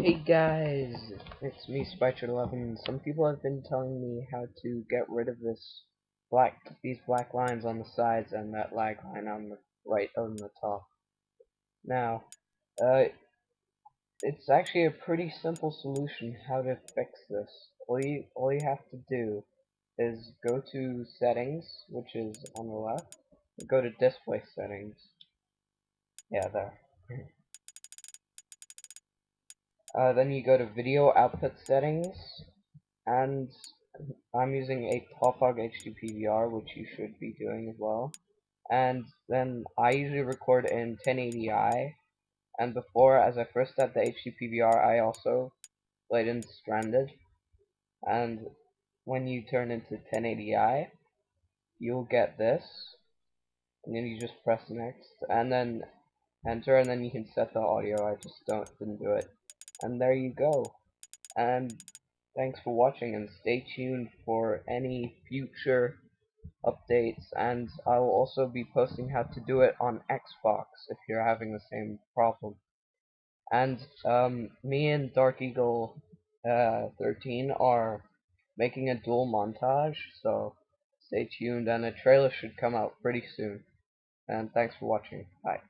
Hey guys, it's me, Spycher11. Some people have been telling me how to get rid of these black lines on the sides and that lag line on the right on the top. Now, it's actually a pretty simple solution how to fix this. All you have to do is go to settings, which is on the left, and go to display settings. Yeah, there. Then you go to video output settings, and I'm using a Topog HD PVR, which you should be doing as well. And then I usually record in 1080i, and before, as I first had the HD PVR, I also played in Stranded. And when you turn into 1080i, you'll get this, and then you just press next, and then enter, and then you can set the audio. I just didn't do it. And there you go. And thanks for watching, and stay tuned for any future updates. And I will also be posting how to do it on Xbox if you're having the same problem. And me and Dark Eagle 13 are making a dual montage, so stay tuned, and a trailer should come out pretty soon. And thanks for watching. Bye.